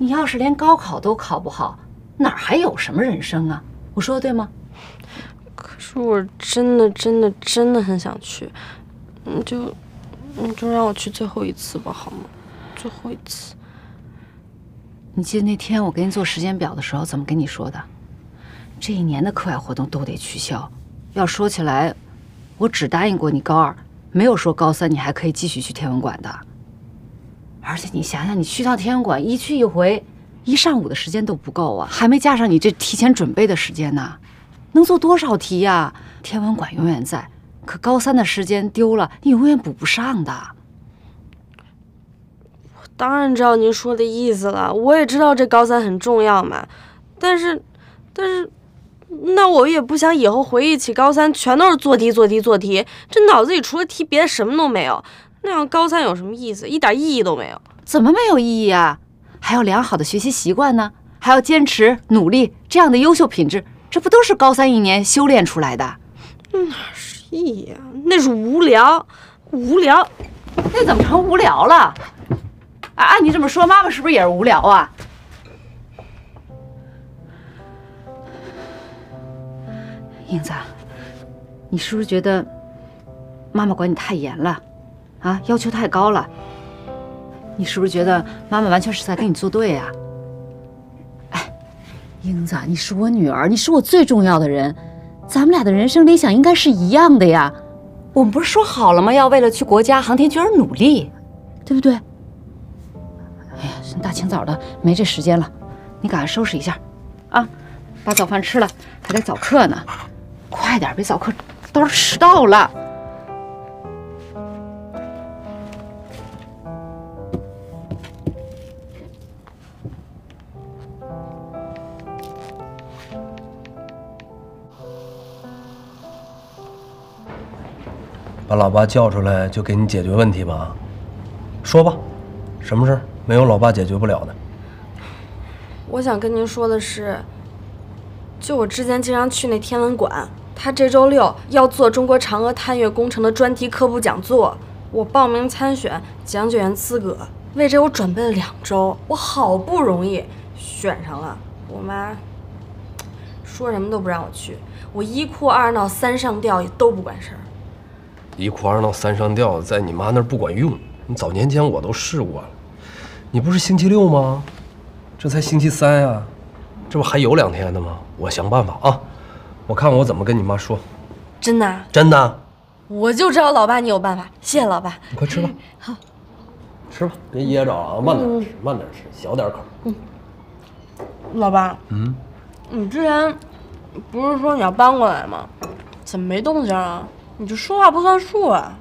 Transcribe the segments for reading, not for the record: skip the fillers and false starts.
你要是连高考都考不好，哪还有什么人生啊？我说的对吗？可是我真的很想去，你就让我去最后一次吧，好吗？最后一次。你记得那天我给你做时间表的时候怎么跟你说的？这一年的课外活动都得取消。要说起来，我只答应过你高二，没有说高三你还可以继续去天文馆的。 而且你想想，你去趟天文馆，一去一回，一上午的时间都不够啊，还没加上你这提前准备的时间呢，能做多少题呀？天文馆永远在，可高三的时间丢了，你永远补不上的。我当然知道您说的意思了，我也知道这高三很重要嘛，但是，那我也不想以后回忆起高三全都是做题，这脑子里除了题，别的什么都没有。 那样高三有什么意思？一点意义都没有。怎么没有意义啊？还有良好的学习习惯呢，还要坚持努力，这样的优秀品质，这不都是高三一年修炼出来的？哪是意义啊？那是无聊，那怎么成无聊了？啊，按你这么说，妈妈是不是也是无聊啊？英子，你是不是觉得妈妈管你太严了？ 啊，要求太高了，你是不是觉得妈妈完全是在跟你作对呀？哎，英子，你是我女儿，你是我最重要的人，咱们俩的人生理想应该是一样的呀。我们不是说好了吗？要为了去国家航天局而努力，对不对？哎呀，大清早的没这时间了，你赶快收拾一下，啊，把早饭吃了，还得早课呢，快点，别早课到时候迟到了。 把老爸叫出来就给你解决问题吧，说吧，什么事儿没有老爸解决不了的？我想跟您说的是，就我之前经常去那天文馆，他这周六要做中国嫦娥探月工程的专题科普讲座，我报名参选讲解员资格，为这我准备了2周，我好不容易选上了，我妈说什么都不让我去，我1哭2闹3上吊也都不管事儿。 1哭2闹3上吊，在你妈那儿不管用。你早年间我都试过了。你不是星期六吗？这才星期3啊，这不还有2天呢吗？我想办法啊，我看我怎么跟你妈说。真的、啊？真的。我就知道老爸你有办法，谢谢老爸。你快吃吧。好，吃吧，别噎着啊，慢点吃，慢点吃，小点口。嗯。老爸。嗯。你之前不是说你要搬过来吗？怎么没动静啊？ 你这说话不算数啊！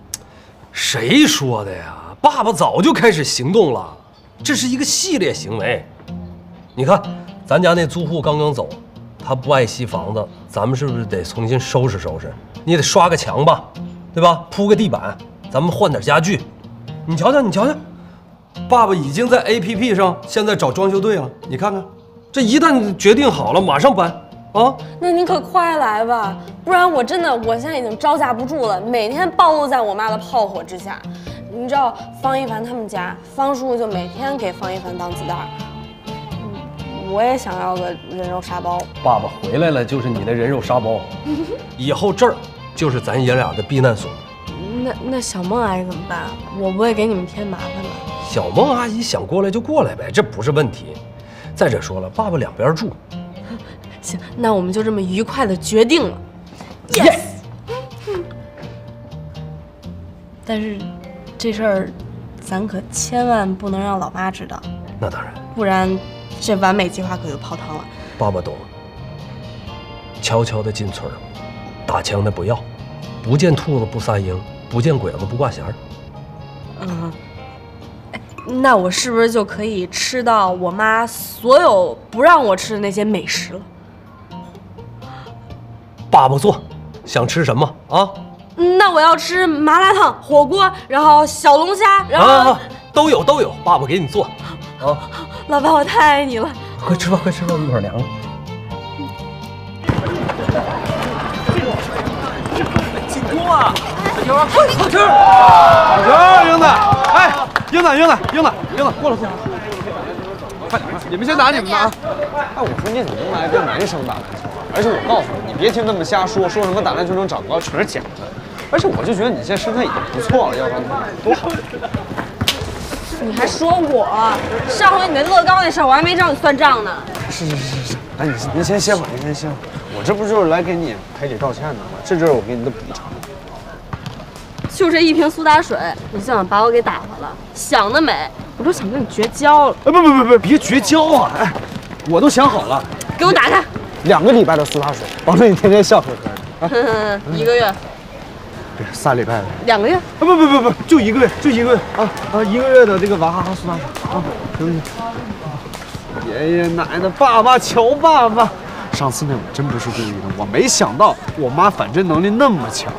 谁说的呀？爸爸早就开始行动了，这是一个系列行为。你看，咱家那租户刚刚走，他不爱惜房子，咱们是不是得重新收拾收拾？你得刷个墙吧，对吧？铺个地板，咱们换点家具。你瞧瞧，你瞧瞧，爸爸已经在 APP 上现在找装修队了。你看看，这一旦决定好了，马上搬。 啊，那您可快来吧，不然我真的现在已经招架不住了，每天暴露在我妈的炮火之下。你知道方一凡他们家，方叔叔就每天给方一凡当子弹。我也想要个人肉沙包。爸爸回来了就是你的人肉沙包，以后这儿就是咱爷俩的避难所。那小梦阿姨怎么办？我不会给你们添麻烦吧？小梦阿姨想过来就过来呗，这不是问题。再者说了，爸爸两边住。 行，那我们就这么愉快的决定了。Yes。但是这事儿咱可千万不能让老妈知道。那当然，不然这完美计划可就泡汤了。爸爸懂了。悄悄的进村，打枪的不要，不见兔子不撒鹰，不见鬼子不挂弦儿。嗯。 那我是不是就可以吃到我妈所有不让我吃的那些美食了？爸爸做，想吃什么啊？那我要吃麻辣烫、火锅，然后小龙虾，然后、都有，爸爸给你做。啊，老爸，我太爱你了！快吃吧，快吃吧，一会儿凉了。进攻啊！好吃，好吃，英子，哎。 英子，过来，快点，你们先打你们的啊！哎，我说你怎么能来跟男生打篮球啊？而且我告诉你，你别听他们瞎说，说什么打篮球能长高，全是假的。而且我就觉得你现在身材已经不错了，要不然多好。你还说我？上回你那乐高那事儿，我还没找你算账呢。是，哎，您先歇会儿，您先歇会儿。我这不就是来给你赔礼道歉的吗？这就是我给你的补偿。 就这一瓶苏打水，你就想把我给打发了？想得美！我都想跟你绝交了。哎，不，别绝交啊！哎，我都想好了，给我打开。2个礼拜的苏打水，保证你天天笑呵呵的。啊、1个月。别，3礼拜了。2个月。啊，不，就1个月，就1个月啊！1个月的这个娃哈哈苏打水啊，行不行？爷爷奶奶，爸爸，乔爸爸，上次那我真不是故意的，我没想到我妈反侦能力那么强。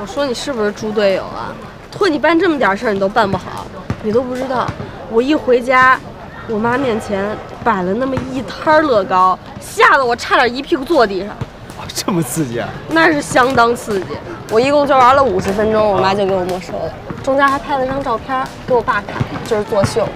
我说你是不是猪队友啊？托你办这么点事儿你都办不好，你都不知道。我一回家，我妈面前摆了那么一摊乐高，吓得我差点一屁股坐地上。哇，这么刺激啊！那是相当刺激。我一共就玩了50分钟，我妈就给我没收了，中间还拍了张照片给我爸看，就是作秀。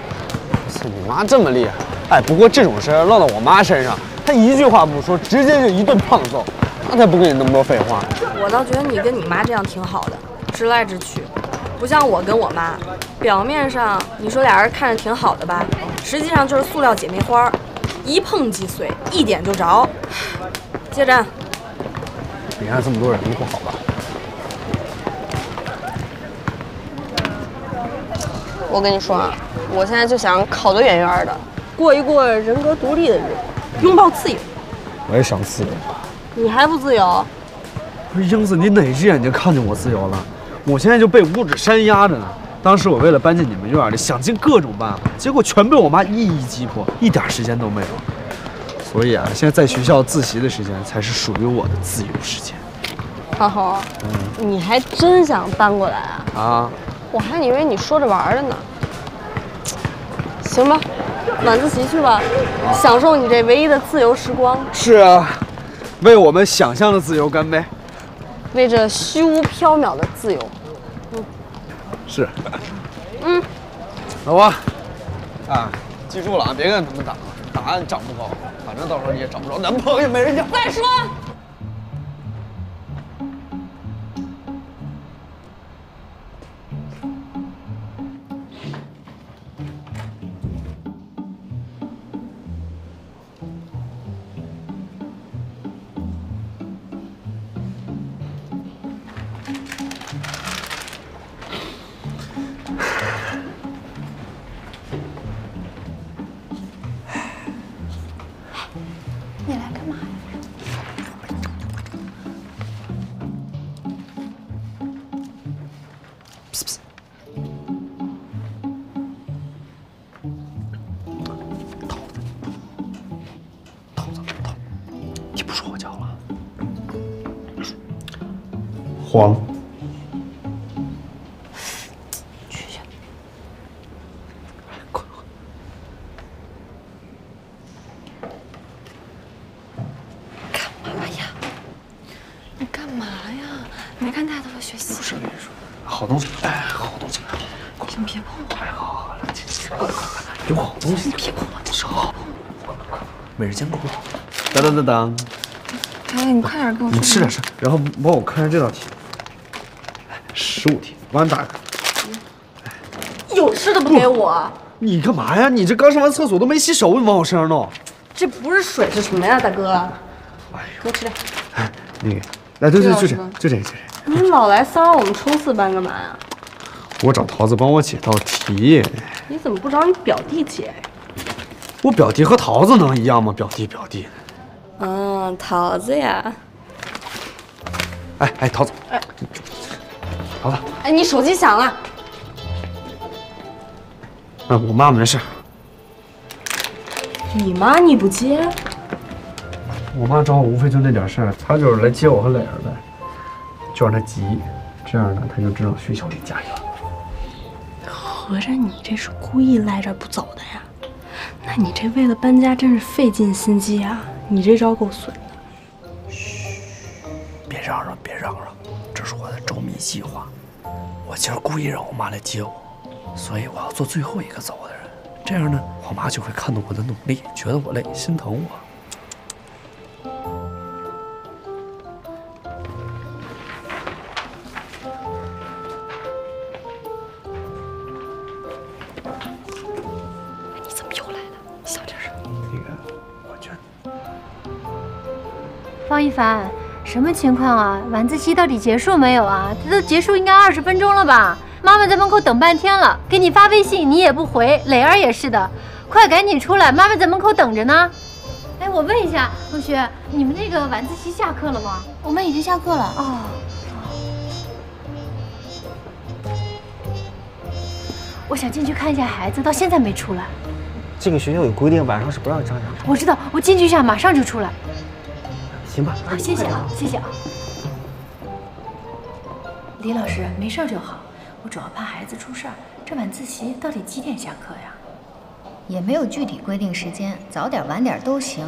你妈这么厉害？哎，不过这种事儿落到我妈身上，她一句话不说，直接就一顿胖揍。 那才不跟你那么多废话。我倒觉得你跟你妈这样挺好的，直来直去，不像我跟我妈，表面上你说俩人看着挺好的吧，实际上就是塑料姐妹花，一碰即碎，一点就着。接着，你看这么多人不好吧？我跟你说啊，我现在就想考得远远的，过一过人格独立的日子，拥抱自由。我也想自由。 你还不自由？不是英子，你哪只眼睛看见我自由了？我现在就被五指山压着呢。当时我为了搬进你们院里，想尽各种办法，结果全被我妈一一击破，一点时间都没有。所以啊，现在在学校自习的时间才是属于我的自由时间。阿红，你还真想搬过来啊？啊！我还以为你说着玩的呢。行吧，晚自习去吧，享受你这唯一的自由时光。是啊。 为我们想象的自由干杯！为这虚无缥缈的自由，是，老王，啊，记住了啊，别跟他们打，打长不高，反正到时候你也找不着男朋友，没人家。再说，黄，去去，快！干嘛呀？你干嘛呀？没看大头的学习？不是，好东西，哎，好东西，快！你别碰我！哎，好，快，有好东西，你别碰我，这是好，每日坚果，当当当当。哎，你快点给我！你吃点吃，然后帮我看一下这道题。 15题，我让你打开。有吃的不给我？你干嘛呀？你这刚上完厕所都没洗手，你往我身上弄？这不是水是什么呀，大哥？哎呦，给我吃点。哎，那个，来，对，就这。你老来骚扰我们冲刺班干嘛呀？我找桃子帮我解道题。你怎么不找你表弟解？我表弟和桃子能一样吗？表弟。嗯，桃子呀。哎，桃子。哎。 好了，哎，你手机响了。啊，我妈没事。你妈你不接？我妈找我无非就那点事儿，她就是来接我和磊儿的，就让她急，这样呢，她就知道学校里家人。合着你这是故意赖这不走的呀？那你这为了搬家真是费尽心机啊！你这招够损的。嘘，别嚷嚷，这是我的周密计划。 我今儿故意让我妈来接我，所以我要做最后一个走的人。这样呢，我妈就会看到我的努力，觉得我累，心疼我。 方一凡，什么情况啊？晚自习到底结束没有啊？这都结束应该20分钟了吧？妈妈在门口等半天了，给你发微信你也不回，磊儿也是的，快赶紧出来，妈妈在门口等着呢。哎，我问一下，同学，你们那个晚自习下课了吗？我们已经下课了。哦。我想进去看一下孩子，到现在没出来。这个学校有规定，晚上是不让张扬的。我知道，我进去一下，马上就出来。 行吧，好，谢谢啊，谢谢啊。李老师，没事就好。我主要怕孩子出事儿。这晚自习到底几点下课呀？也没有具体规定时间，早点晚点都行。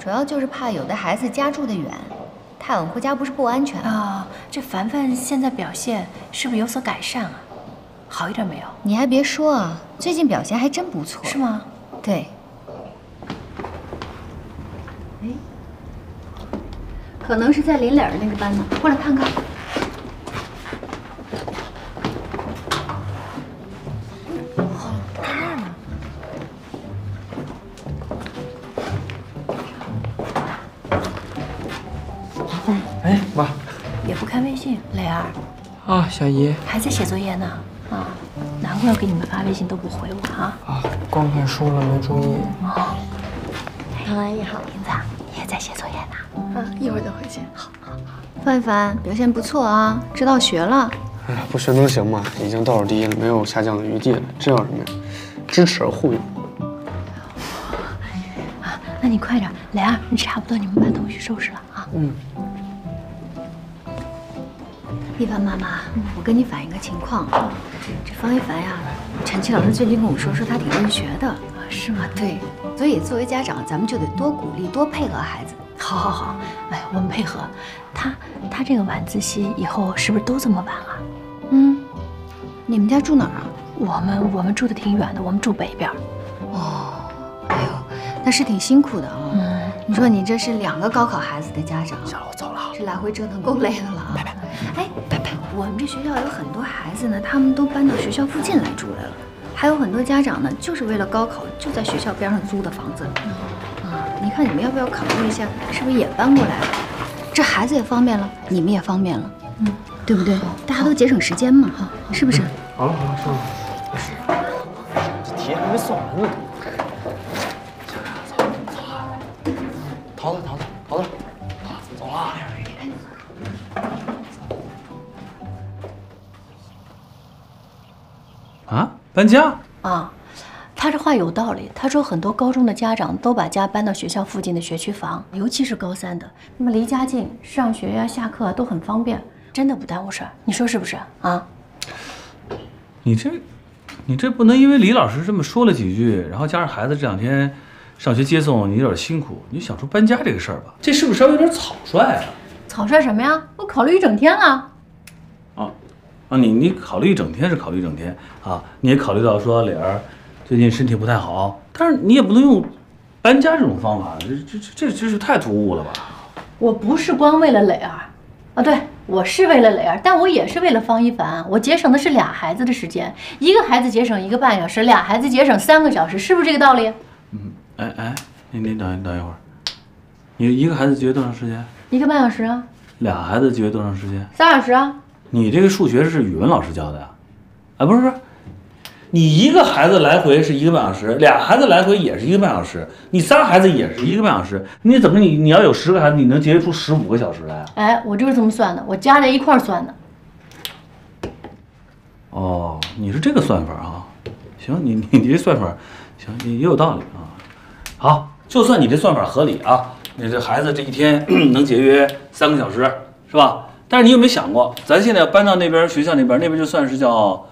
主要就是怕有的孩子家住得远，太晚回家不是不安全啊。这凡凡现在表现是不是有所改善啊？好一点没有？你还别说啊，最近表现还真不错。是吗？对。哎。 可能是在林磊儿那个班呢，过来看看。哦，在那儿呢。哎，妈。也不看微信，磊儿。啊，小姨。还在写作业呢。啊，难怪我给你们发微信都不回我啊。啊，光看书了，没注意。哦。唐阿姨好，英子你也在写作业呢。 啊，一会儿再回去。好，好，范范表现不错啊，知道学了。哎，不学能行吗？已经倒数第一了，没有下降的余地了。这叫什么呀？知耻而后勇。啊，那你快点，磊儿，你差不多你们把东西收拾了啊。嗯。一凡妈妈，我跟你反映个情况，这方一凡呀，晨曦老师最近跟我说他挺认学的。啊，是吗？对。所以作为家长，咱们就得多鼓励，多配合孩子。 好，好，好，哎，我们配合他这个晚自习以后是不是都这么晚啊？嗯，你们家住哪儿啊？我们住的挺远的，我们住北边。哦，哎呦，那是挺辛苦的啊。嗯，你说你这是2个高考孩子的家长，行了，我走了，这来回折腾够累的了啊。拜拜。哎，拜拜。我们这学校有很多孩子呢，他们都搬到学校附近来住来了，还有很多家长呢，就是为了高考就在学校边上租的房子。 你看，你们要不要考虑一下，是不是也搬过来了？这孩子也方便了，你们也方便了，嗯，对不对？大家都节省时间嘛，哈，是不是？好了好了，收了。这题还没算完呢。桃子，走了。啊，搬家？啊。 他这话有道理。他说，很多高中的家长都把家搬到学校附近的学区房，尤其是高三的，那么离家近，上学呀、下课都很方便，真的不耽误事儿。你说是不是啊？你这不能因为李老师这么说了几句，然后加上孩子这2天上学接送你有点辛苦，你就想出搬家这个事儿吧？这是不是稍微有点草率啊？草率什么呀？我考虑1整天啊。 你考虑1整天是考虑1整天啊，你也考虑到说磊儿。 最近身体不太好，但是你也不能用搬家这种方法，这是太突兀了吧？我不是光为了磊儿，啊，对，我是为了磊儿，但我也是为了方一凡，我节省的是2孩子的时间，一个孩子节省1个半小时，2孩子节省3个小时，是不是这个道理？嗯，哎，你等一会儿，你一个孩子节约多长时间？1个半小时啊。2孩子节约多长时间？3小时啊。你这个数学是语文老师教的呀？啊，不是。 你一个孩子来回是1个半小时，2孩子来回也是1个半小时，你3孩子也是1个半小时，你怎么你要有10个孩子，你能节约出15个小时来啊？哎，我就是这么算的，我加在一块儿算的。哦，你是这个算法啊？行，你这算法，行，也有道理啊。好，就算你这算法合理啊，你这孩子这一天能节约3个小时，是吧？但是你有没有想过，咱现在要搬到那边学校那边，那边就算是叫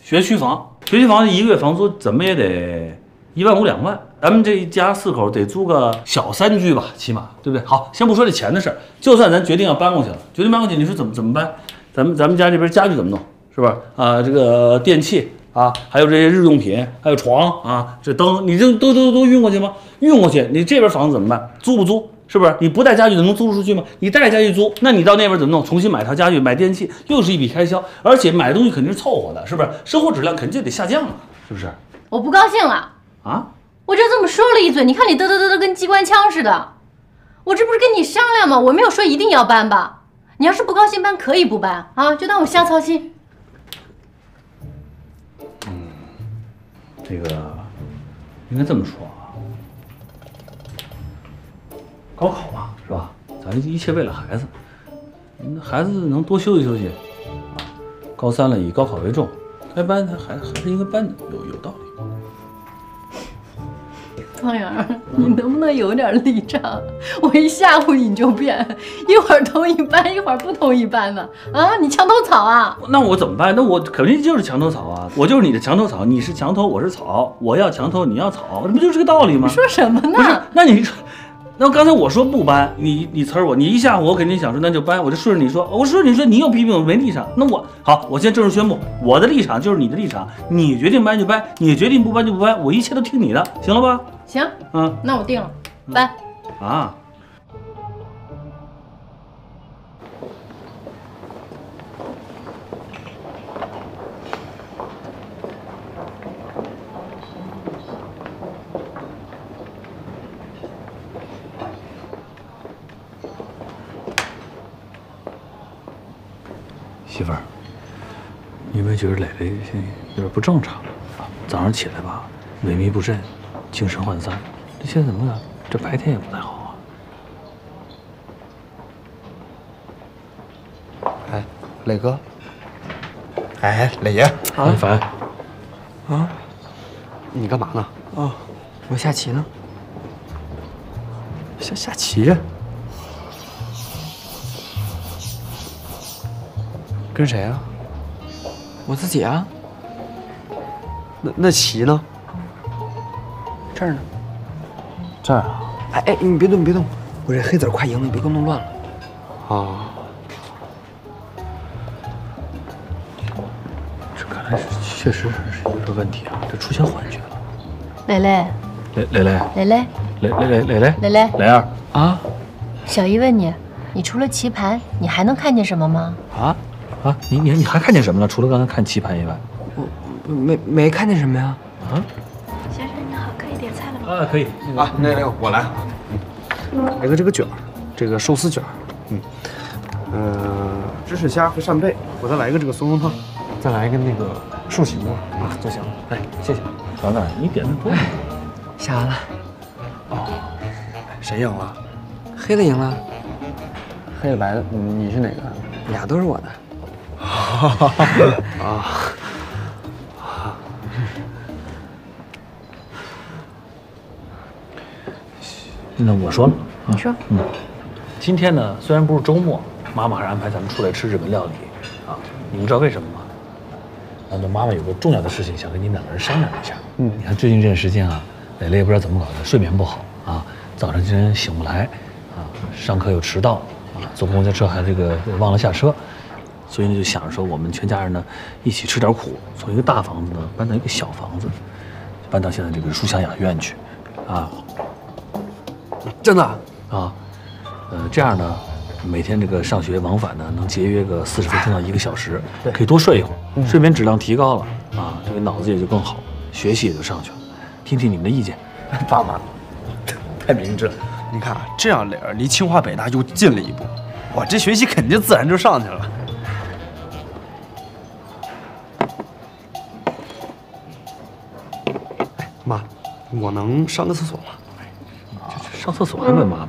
学区房。 学区房1个月房租怎么也得1万5、2万，咱们这一家4口得租个小3居吧，起码对不对？好，先不说这钱的事儿，就算咱决定要搬过去了，决定搬过去，你说怎么搬？咱们家这边家具怎么弄？是不是啊？这个电器啊，还有这些日用品，还有床啊，这灯，你这都运过去吗？运过去，你这边房子怎么办？租不租？是不是？你不带家具能租出去吗？你带家具租，那你到那边怎么弄？重新买套家具，买电器，又是一笔开销，而且买东西肯定是凑合的，是不是？生活质量肯定得下降了，是不是？我不高兴了啊！我就这么说了一嘴，你看你嘚嘚跟机关枪似的。我这不是跟你商量吗？我没有说一定要搬吧。 你要是不高兴搬，可以不搬啊，就当我瞎操心。嗯，这个应该这么说啊，高考嘛，是吧？咱一切为了孩子，孩子能多休息休息啊。高三了，以高考为重，该搬他还是应该搬的，有道理。 方圆，你能不能有点立场？我一下午你就变，一会儿同一班，一会儿不同一班的啊！你墙头草啊？那我怎么办？那我肯定就是墙头草啊！我就是你的墙头草，你是墙头，我是草，我要墙头，你要草，这不就是个道理吗？你说什么呢？不是，那你说，那刚才我说不搬，你呲我，你一下午我肯定想说那就搬，我就顺着你说，我顺着你说，你又批评我没立场，那我好，我现在正式宣布，我的立场就是你的立场，你决定搬就搬，你决定不搬就不搬，我一切都听你的，行了吧？ 行，嗯，那我定了，搬、嗯、啊！媳妇儿，你有没有觉得蕾蕾现在有点不正常啊？早上起来吧，萎靡不振。 精神涣散，这现在怎么了？这白天也不太好啊。哎，磊哥，哎，磊爷，啊，凡，啊，你干嘛呢？啊，我下棋呢。下棋？跟谁啊？我自己啊。那棋呢？ 这儿呢，这儿啊！哎，你别动，你别动！我这黑子快赢了，你别给我弄乱了。啊，这看来确实是有点问题啊，这出现幻觉了。蕾儿啊！小姨问你，你除了棋盘，你还能看见什么吗？啊！你还看见什么了？除了刚才看棋盘以外，我没看见什么呀？啊！ 啊，可以啊，那我来，来个这个卷儿，这个寿司卷儿，芝士虾和扇贝，我再来一个这个松茸汤，再来一个那个寿喜锅啊，就行了。哎，谢谢，凡凡，你点的多，下完了。哦，谁赢了？黑的赢了，黑的白的，你是哪个？俩都是我的。啊。 那我说了，你说，今天呢，虽然不是周末，妈妈还是安排咱们出来吃日本料理，啊，你们知道为什么吗？那妈妈有个重要的事情想跟你们两个人商量一下。你看最近这段时间啊，蕾蕾也不知道怎么搞的，睡眠不好啊，早上竟然醒不来，啊，上课又迟到，啊，坐公交车还这个忘了下车，所以就想着说我们全家人呢一起吃点苦，从一个大房子呢搬到一个小房子，搬到现在这个书香养院去，啊。 真的啊，这样呢，每天这个上学往返呢，能节约个40分钟到1个小时，可以多睡一会儿，睡眠质量提高了啊，这个脑子也就更好，学习也就上去了。听听你们的意见，爸妈，太明智了。你看，这样磊儿离清华北大又近了一步，哇，这学习肯定自然就上去了。哎，妈，我能上个厕所吗？ 上厕所还问妈妈，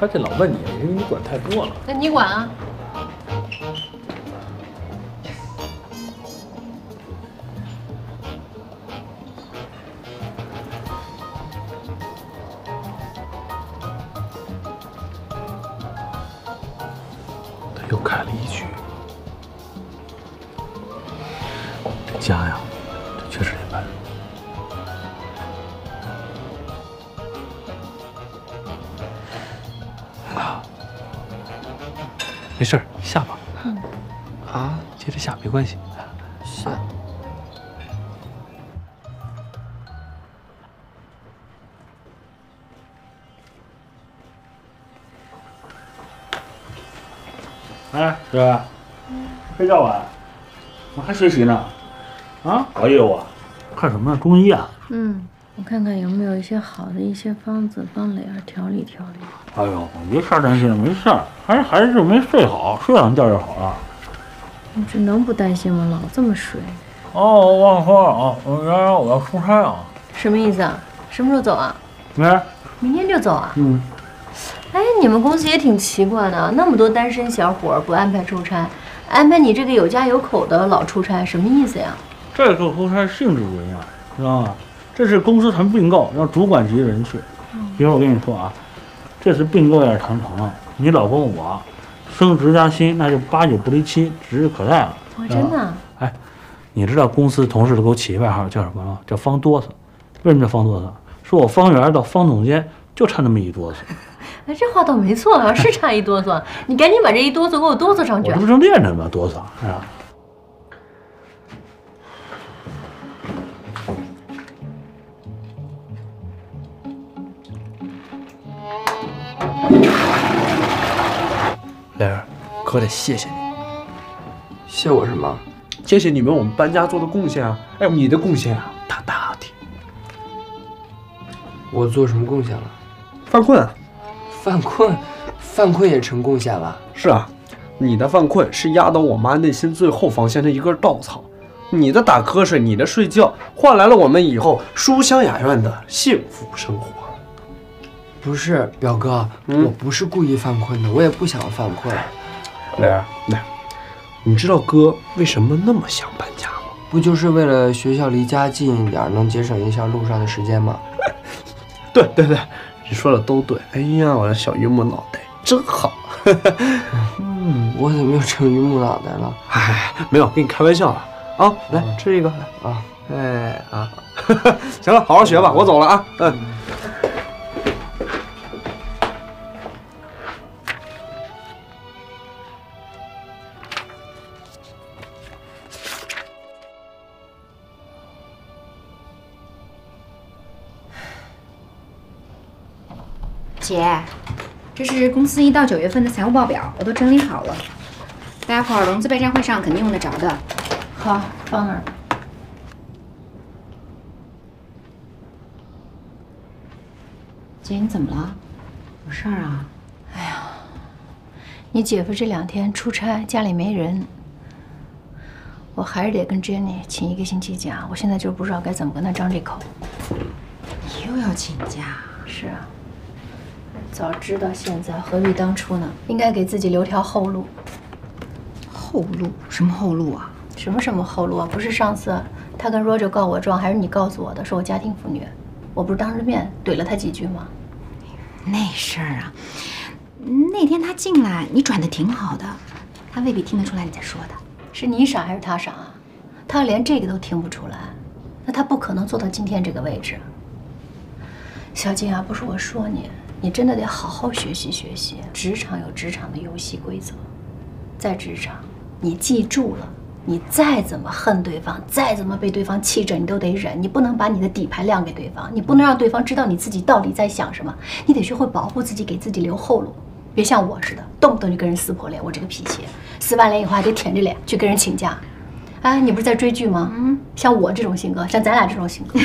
他这老问你，因为你管太多了。那你管啊？他又开了一局。家呀，这确实得搬。 没事儿，下吧。啊，接着下没关系。下。哎，是吧？睡觉啊？我还学习呢。啊，熬夜我。看什么中医啊？嗯，我看看有没有一些好的一些方子帮磊儿调理调理。哎呦，你别瞎担心了，没事儿，还是没睡好，睡两觉就好了。你这能不担心吗？老这么睡。哦，我忘说了啊，我要出差啊。什么意思啊？什么时候走啊？明天就走啊？嗯。 哎，你们公司也挺奇怪的，那么多单身小伙不安排出差，安排你这个有家有口的老出差，什么意思呀？这个出差性质不一样，知道吗？这是公司谈并购，让主管级人去。一会儿我跟你说啊，这次并购要是谈成了，你老公我升职加薪，那就8、9不离7，指日可待了。我真的？哎，你知道公司同事都给我起一外号叫什么吗？叫方哆嗦。为什么叫方哆嗦？说我方圆到方总监就差那么一哆嗦。 哎，这话倒没错啊，是差一哆嗦。你赶紧把这一哆嗦给我哆嗦上去。我这不正练着吗？哆嗦是吧？磊儿，哥得谢谢你。谢我什么？谢谢你们我们搬家做的贡献啊！哎，你的贡献啊，大大的。我做什么贡献了？犯困。 犯困也成贡献了。是啊，你的犯困是压倒我妈内心最后防线的一根稻草。你的打瞌睡，你的睡觉，换来了我们以后书香雅苑的幸福生活。不是，表哥，我不是故意犯困的，我也不想犯困。磊儿，来，你知道哥为什么那么想搬家吗？不就是为了学校离家近一点，能节省一下路上的时间吗？对。 你说的都对，哎呀，我的小榆木脑袋真好。嗯，我怎么又成榆木脑袋了？哎，没有，跟你开玩笑了啊！来吃一个，来啊！哎啊，行了，好好学吧，我走了啊。嗯。姐，这是公司1到9月份的财务报表，我都整理好了，待会儿融资备战会上肯定用得着的。好，放那儿。姐，你怎么了？有事儿啊？哎呀，你姐夫这2天出差，家里没人，我还是得跟 Jenny 请1个星期假。我现在就是不知道该怎么跟他张这口。你又要请假？是啊。 早知道现在何必当初呢？应该给自己留条后路。后路？什么后路啊？什么后路啊？不是上次他跟 Roger 告我状，还是你告诉我的，说我家庭妇女，我不是当着面怼了他几句吗？那事儿啊，那天他进来，你转的挺好的，他未必听得出来你在说的。是你傻还是他傻啊？他要连这个都听不出来，那他不可能做到今天这个位置。小静啊，不是我说你。 你真的得好好学习学习，职场有职场的游戏规则，在职场，你记住了，你再怎么恨对方，再怎么被对方气着，你都得忍，你不能把你的底牌亮给对方，你不能让对方知道你自己到底在想什么，你得学会保护自己，给自己留后路，别像我似的，动不动就跟人撕破脸，我这个脾气，撕完脸以后还得舔着脸去跟人请假。哎，你不是在追剧吗？嗯，像我这种性格，像咱俩这种性格，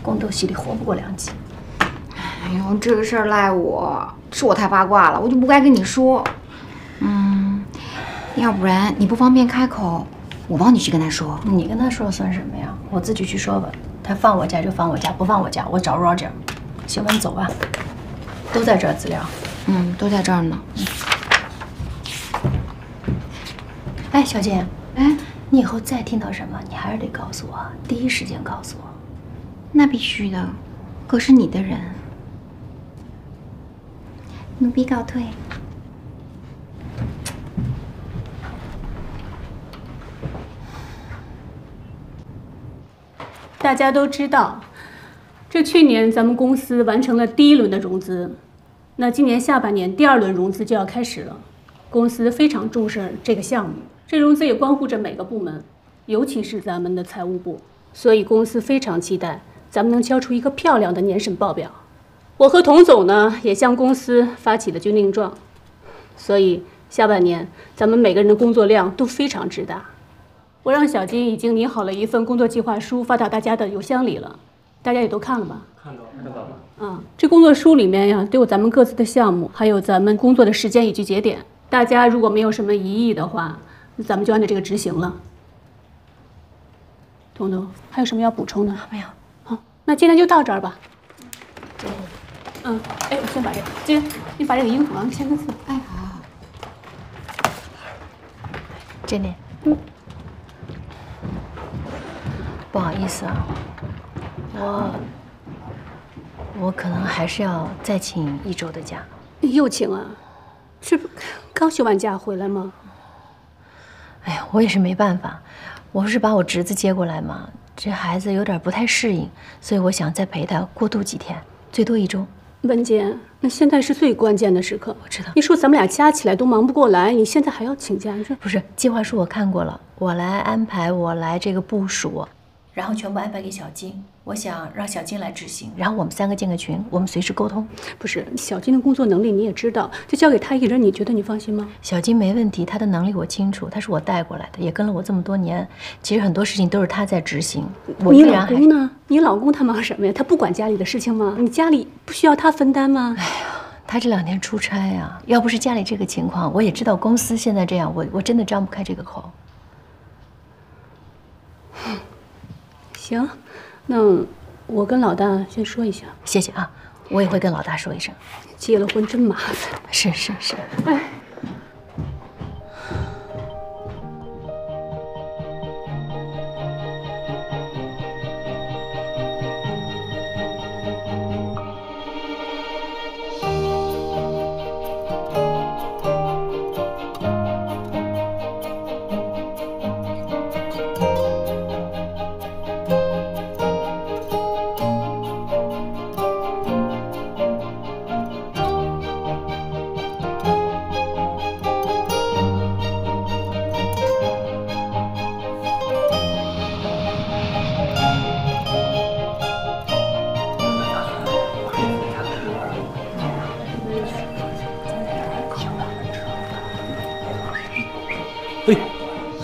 宫斗戏里活不过2集。 哎呦，这个事儿赖我，是我太八卦了，我就不该跟你说。嗯，要不然你不方便开口，我帮你去跟他说。你跟他说算什么呀？我自己去说吧。他放我假就放我假，不放我假我找 Roger。行吧，你走吧。都在这儿资料。嗯，都在这儿呢。哎，小静，哎，你以后再听到什么，你还是得告诉我，第一时间告诉我。那必须的，可是你的人。 奴婢告退。大家都知道，这去年咱们公司完成了第一轮的融资，那今年下半年第2轮融资就要开始了。公司非常重视这个项目，这融资也关乎着每个部门，尤其是咱们的财务部，所以公司非常期待咱们能交出一个漂亮的年审报表。 我和童总呢也向公司发起了军令状，所以下半年咱们每个人的工作量都非常之大。我让小金已经拟好了一份工作计划书，发到大家的邮箱里了，大家也都看了吧？看到了。嗯，这工作书里面呀，都有咱们各自的项目，还有咱们工作的时间以及节点。大家如果没有什么疑义的话，咱们就按照这个执行了。 彤彤，还有什么要补充的？没有。好，那今天就到这儿吧。嗯，哎，我先把这个，今天你把这个衣服啊，签个字。哎，好。珍妮，不好意思啊，我可能还是要再请一周的假。又请啊？是刚休完假回来吗？哎呀，我也是没办法。 我不是把我侄子接过来嘛，这孩子有点不太适应，所以我想再陪他过渡几天，最多1周。文杰，那现在是最关键的时刻，我知道。你说咱们俩加起来都忙不过来，你现在还要请假？不是，计划书我看过了，我来安排，我来这个部署，然后全部安排给小金。我想让小金来执行，然后我们3个建个群，我们随时沟通。不是，小金的工作能力你也知道，就交给他一人，你觉得你放心吗？小金没问题，他的能力我清楚，他是我带过来的，也跟了我这么多年。其实很多事情都是他在执行。你老公呢？你老公他忙什么呀？他不管家里的事情吗？你家里不需要他分担吗？哎呀，他这2天出差呀，要不是家里这个情况，我也知道公司现在这样，我真的张不开这个口。行。 那我跟老大先说一下，谢谢啊，我也会跟老大说一声。结了婚真麻烦。是。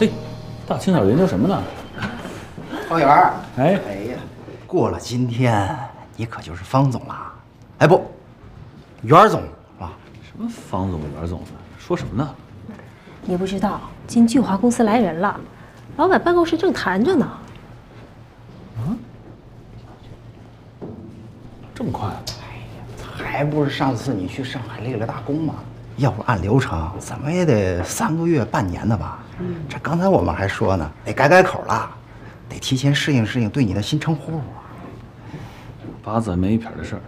哎，清早研究什么呢？方圆，哎呀，过了今天你可就是方总了。哎不，袁总啊？什么方总、袁总的？说什么呢？你不知道，金聚华公司来人了，老板办公室正谈着呢。啊？这么快？哎呀，还不是上次你去上海立了大功吗？ 要不按流程，怎么也得3个月、半年的吧？这刚才我们还说呢，得改改口了，得提前适应适应对你的新称呼。八字没一撇的事儿，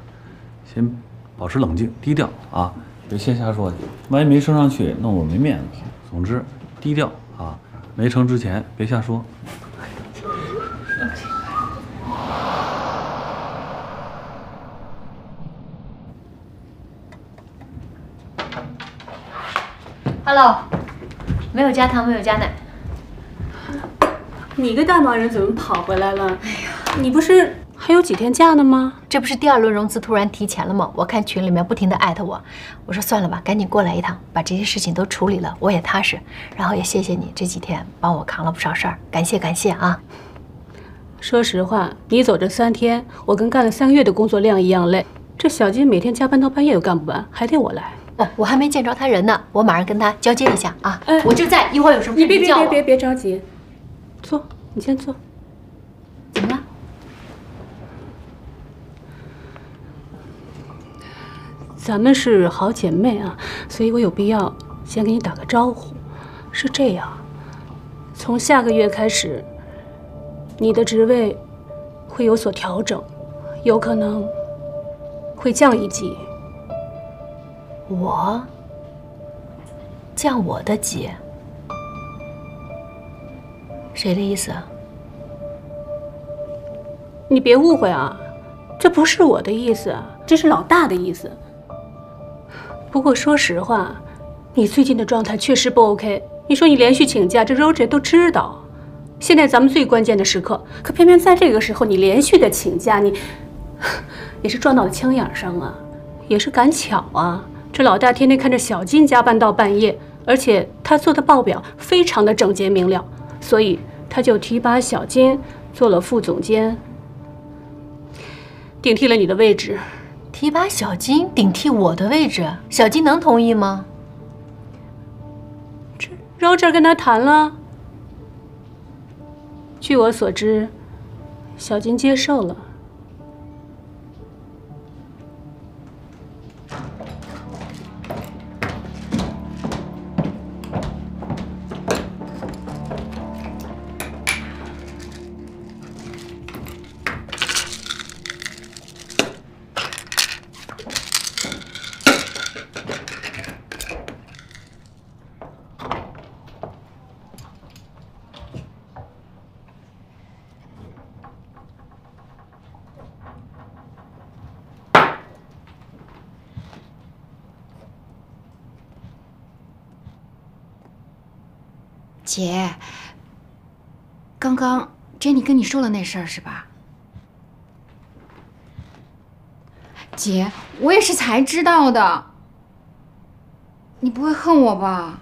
先保持冷静、低调啊！别先瞎说去，万一没升上去，弄我没面子。总之，低调啊！没成之前别瞎说。 Hello， 没有加糖，没有加奶。你个大忙人怎么跑回来了？哎呀，你不是还有几天假呢吗？这不是第2轮融资突然提前了吗？我看群里面不停地艾特我，我说算了吧，赶紧过来一趟，把这些事情都处理了，我也踏实。然后也谢谢你这几天帮我扛了不少事儿，感谢啊！说实话，你走这3天，我跟干了3个月的工作量一样累。这小金每天加班到半夜都干不完，还得我来。 哦，我还没见着他人呢，我马上跟他交接一下啊！哎，我就在，一会儿有什么事情叫我。你别着急，坐，你先坐。怎么了？咱们是好姐妹啊，所以我有必要先给你打个招呼。是这样，从下个月开始，你的职位会有所调整，有可能会降一级。 我降我的级，谁的意思啊？你别误会啊，这不是我的意思，这是老大的意思。不过说实话，你最近的状态确实不 OK。你说你连续请假，这Roger都知道。现在咱们最关键的时刻，可偏偏在这个时候你连续的请假，你也是撞到了枪眼上啊，也是赶巧啊。 这老大天天看着小金加班到半夜，而且他做的报表非常的整洁明了，所以他就提拔小金做了副总监，顶替了你的位置。提拔小金顶替我的位置，小金能同意吗？这 Roger 跟他谈了。据我所知，小金接受了。 姐，刚刚 Jenny 跟你说了那事儿是吧？姐，我也是才知道的。你不会恨我吧？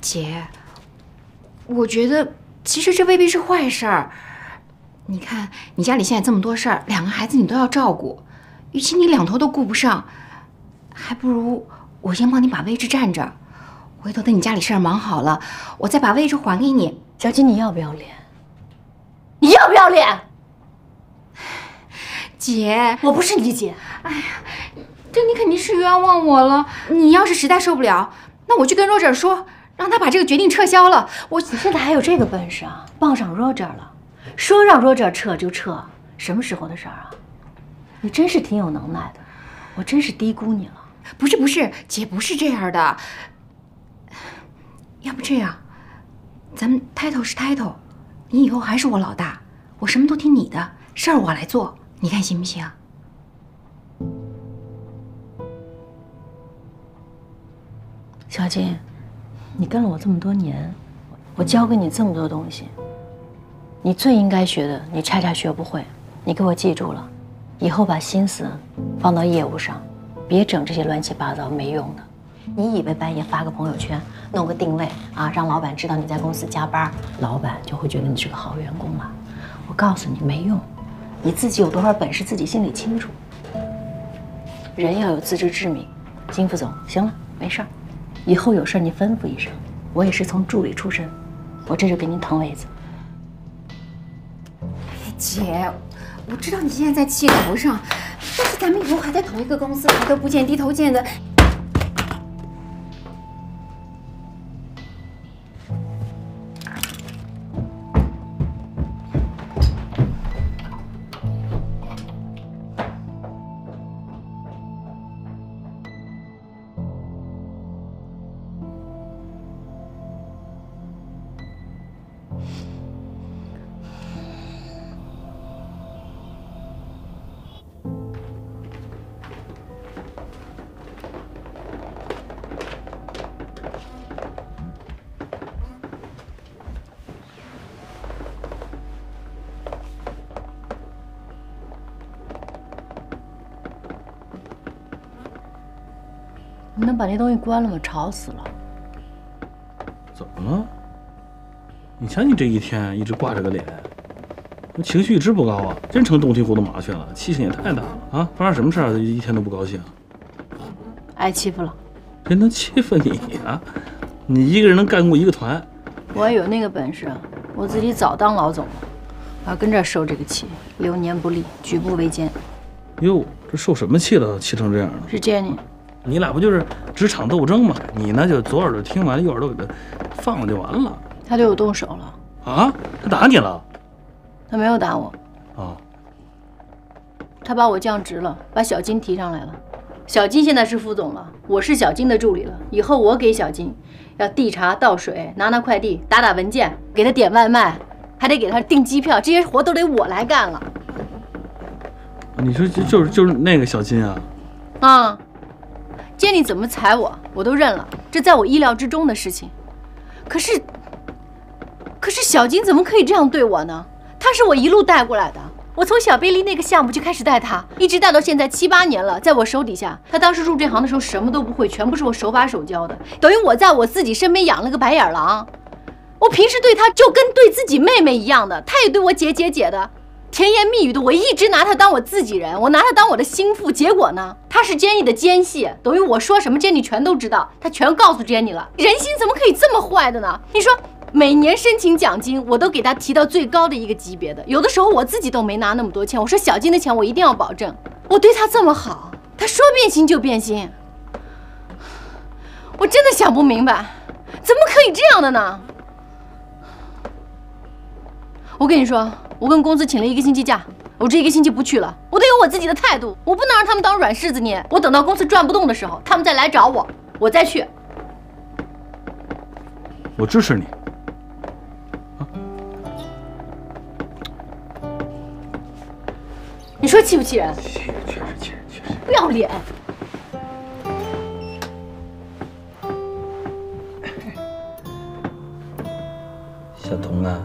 姐，我觉得其实这未必是坏事儿。你看，你家里现在这么多事儿，2个孩子你都要照顾。 与其你2头都顾不上，还不如我先帮你把位置占着，回头等你家里事儿忙好了，我再把位置还给你。小金，你要不要脸？你要不要脸？姐，我不是你姐。哎呀，这你肯定是冤枉我了。你要是实在受不了，那我去跟 Roger 说，让他把这个决定撤销了。你现在还有这个本事啊？傍上 Roger 了，说让 Roger 撤就撤，什么时候的事儿啊？ 你真是挺有能耐的，我真是低估你了。不是不是，姐不是这样的。要不这样，咱们 title 是 title， 你以后还是我老大，我什么都听你的，事儿我来做，你看行不行？小金，你跟了我这么多年，我教给你这么多东西，你最应该学的，你恰恰学不会，你给我记住了。 以后把心思放到业务上，别整这些乱七八糟没用的。你以为半夜发个朋友圈，弄个定位啊，让老板知道你在公司加班，老板就会觉得你是个好员工了？我告诉你没用，你自己有多少本事自己心里清楚。人要有自知之明。金副总，行了，没事儿，以后有事儿你吩咐一声。我也是从助理出身，我这就给您腾位子。姐。 我知道你现在在气头上，但是咱们以后还在同一个公司，抬头不见低头见的。能把那东西关了吗？吵死了！怎么了？你瞧你这一天一直挂着个脸，情绪一直不高啊，真成东提糊涂麻雀了，气性也太大了啊！发生什么事儿一天都不高兴？挨欺负了？谁能欺负你啊？你一个人能干过一个团？我也有那个本事，我自己早当老总了，我要跟这受这个气，流年不利，举步维艰。哟，这受什么气了？气成这样了？是 Jenny。 你俩不就是职场斗争吗？你呢就左耳朵听完，右耳朵给他放了就完了。他对我动手了啊？他打你了？他没有打我。啊？他把我降职了，把小金提上来了。小金现在是副总了，我是小金的助理了。以后我给小金要递茶倒水、拿快递、打文件、给他点外卖，还得给他订机票，这些活都得我来干了。你说就是那个小金啊？啊。 Jenny 怎么踩我，我都认了，这在我意料之中的事情。可是小金怎么可以这样对我呢？他是我一路带过来的，我从小贝利那个项目就开始带他，一直带到现在7、8年了，在我手底下。他当时入这行的时候什么都不会，全部是我手把手教的，等于我在我自己身边养了个白眼狼。我平时对他就跟对自己妹妹一样的，他也对我姐的，甜言蜜语的。我一直拿他当我自己人，我拿他当我的心腹。结果呢，他是 Jenny 的奸细，等于我说什么 Jenny 全都知道，他全告诉 Jenny 了。人心怎么可以这么坏的呢？你说。 每年申请奖金，我都给他提到最高的一个级别的。有的时候我自己都没拿那么多钱，我说小金的钱我一定要保证。我对他这么好，他说变心就变心，我真的想不明白，怎么可以这样的呢？我跟你说，我跟公司请了1个星期假，我这1个星期不去了。我得有我自己的态度，我不能让他们当软柿子捏。我等到公司转不动的时候，他们再来找我，我再去。我支持你。 你说气不气人？气，确实。不要脸！小童啊，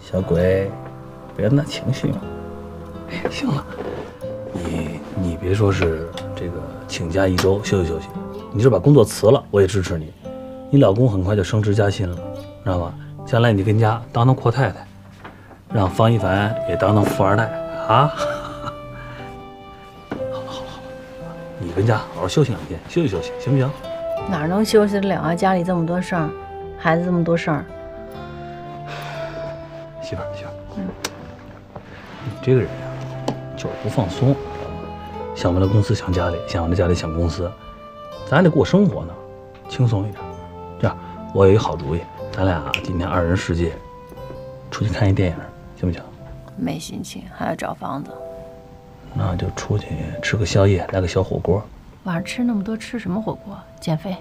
小鬼，别那情绪嘛。哎，行了，你别说是这个请假1周休息休息，你就把工作辞了，我也支持你。你老公很快就升职加薪了，知道吗？将来你就跟家当阔太太，让方一凡也当富二代。 啊，好了，你跟家好好休息2天，休息行不行？哪能休息得了啊？家里这么多事儿，孩子这么多事儿。媳妇儿，你这个人呀，就是不放松，想为了公司想家里，想为了家里想公司，咱还得过生活呢，轻松一点。这样，我有一个好主意，咱俩今天2人世界，出去看一电影，行不行？ 没心情，还要找房子，那就出去吃个宵夜，来个小火锅。晚上吃那么多，吃什么火锅？减肥。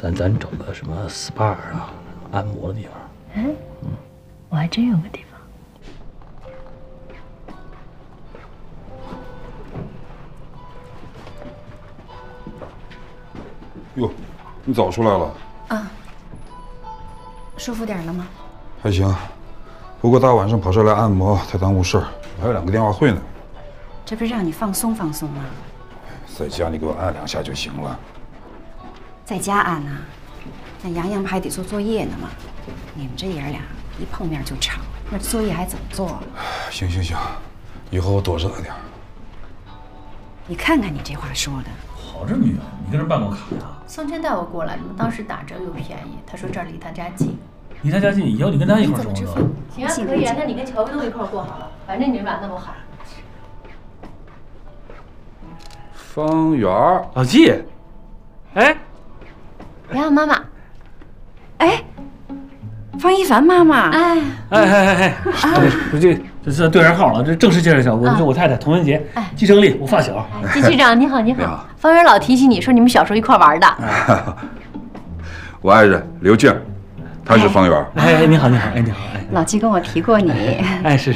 咱找个什么 SPA 啊，按摩的地方。哎，我还真有个地方。哟，你早出来了。啊。舒服点了吗？还行。 不过大晚上跑这来按摩太耽误事儿，还有2个电话会呢。这不是让你放松放松吗？在家你给我按2下就行了。在家按啊？那洋洋不还得做作业呢吗？你们这爷俩一碰面就吵，那作业还怎么做？行，以后我躲着他点儿。你看看你这话说的，跑这么远，你跟人办过卡呀？宋琛带我过来的，当时打折又便宜，他说这儿离他家近。 离他家近，以后你跟他一块儿生活。行啊，可以啊，那你跟乔卫东一块儿过好了，反正你们俩那么好。方圆儿，老纪，哎，洋洋妈妈，哎，方一凡妈妈，哎，这对上号了，这正式介绍一下，我太太童文洁，季胜利，我发小。季局长，你好，你好。方圆老提起你说你们小时候一块玩的。我爱人刘静。 他是方圆。哎，你好，哎，你好，哎，老季跟我提过你。哎，是。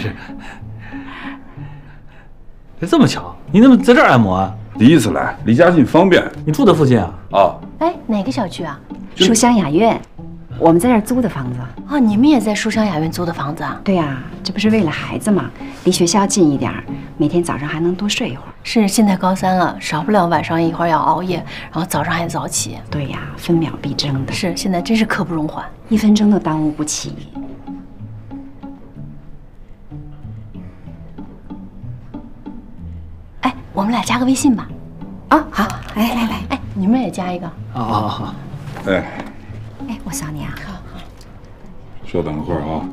哎，这么巧，你怎么在这儿按摩啊？第一次来，离家近方便。你住的附近啊？啊。哎，哪个小区啊？书香雅苑，我们在这儿租的房子。啊，你们也在书香雅苑租的房子啊？对呀，这不是为了孩子嘛，离学校近一点，每天早上还能多睡一会儿。是，现在高3了，少不了晚上一会儿要熬夜，然后早上还早起。对呀，分秒必争的。是，现在真是刻不容缓。 1分钟都耽误不起。哎，我们俩加个微信吧。啊，好，来，哎，你们也加一个。好。哎，我扫你啊。好。稍等一会儿啊。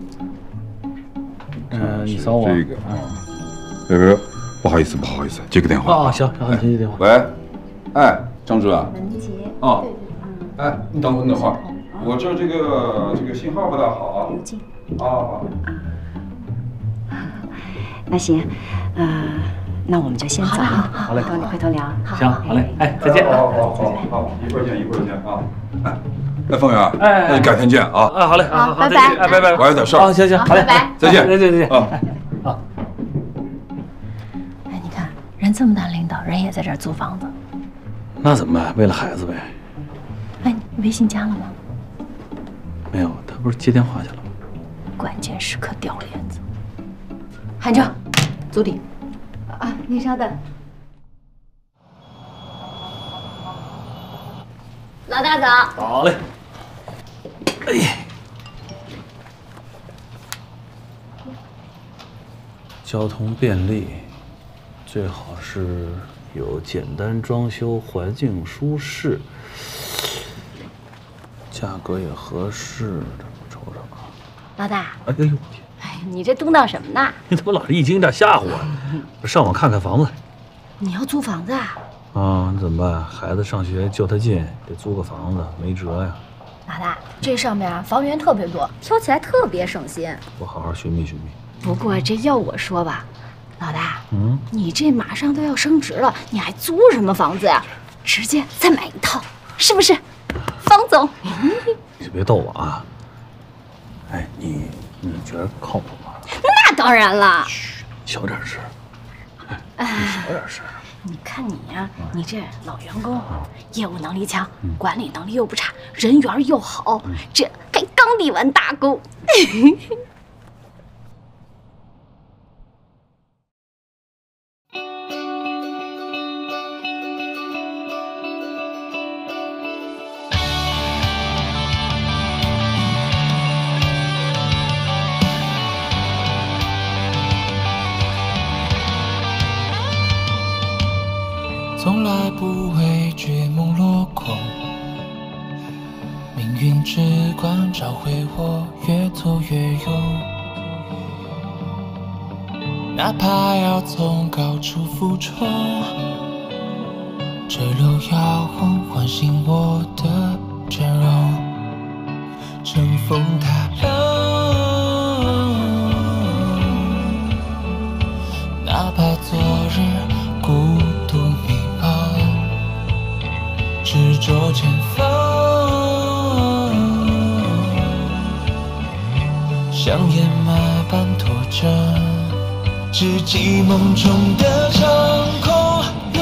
你扫我。这个。不好意思，接个电话。行，接电话。喂，哎，张主任。文杰。啊。哎，你等我一会儿。 我这个信号不大好啊。那行，那我们就先走了。好嘞，你回头聊。行，好嘞，哎，再见。好，一会儿见啊。哎，方圆，那改天见啊。哎，好嘞，好，拜拜，拜拜。我还有点事儿。行，好嘞，拜拜，再见啊。好。哎，你看，人这么大领导，人也在这儿租房子。那怎么办？为了孩子呗。哎，你微信加了吗？ 没有，他不是接电话去了吗？关键时刻掉链子，韩正，苏迪。啊，您稍等。老大早。好嘞。哎呀，交通便利，最好是有简单装修，环境舒适，价格也合适。这不瞅瞅啊。老大。哎呦！ 你这嘟囔什么呢？你怎么老是一惊一乍吓唬我？上网看看房子。你要租房子啊？啊，那怎么办？孩子上学就他近，得租个房子，没辙呀。老大，这上面啊房源特别多，挑起来特别省心。我好好寻觅寻觅。不过这要我说吧，老大，你这马上都要升职了，你还租什么房子呀？直接再买一套，是不是，方总？你别逗我啊！哎，你觉得靠谱吗？那当然了。嘘，小点声。哎，小点声。你看你呀，你这老员工，业务能力强，管理能力又不差，人缘又好，这还刚立完大功。从来不畏惧梦落空，命运之光照会我越走越勇，哪怕要从高处俯冲，坠落摇晃唤醒我的峥嵘，乘风踏浪，哪怕昨日孤。 执着前方，像野马般拖着，直击梦中的长空。若一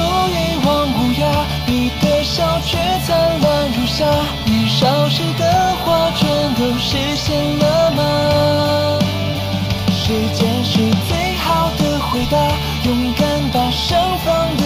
望无涯，你的笑却灿烂如霞。你消失的话，全都实现了吗？时间是最好的回答，勇敢把盛放的。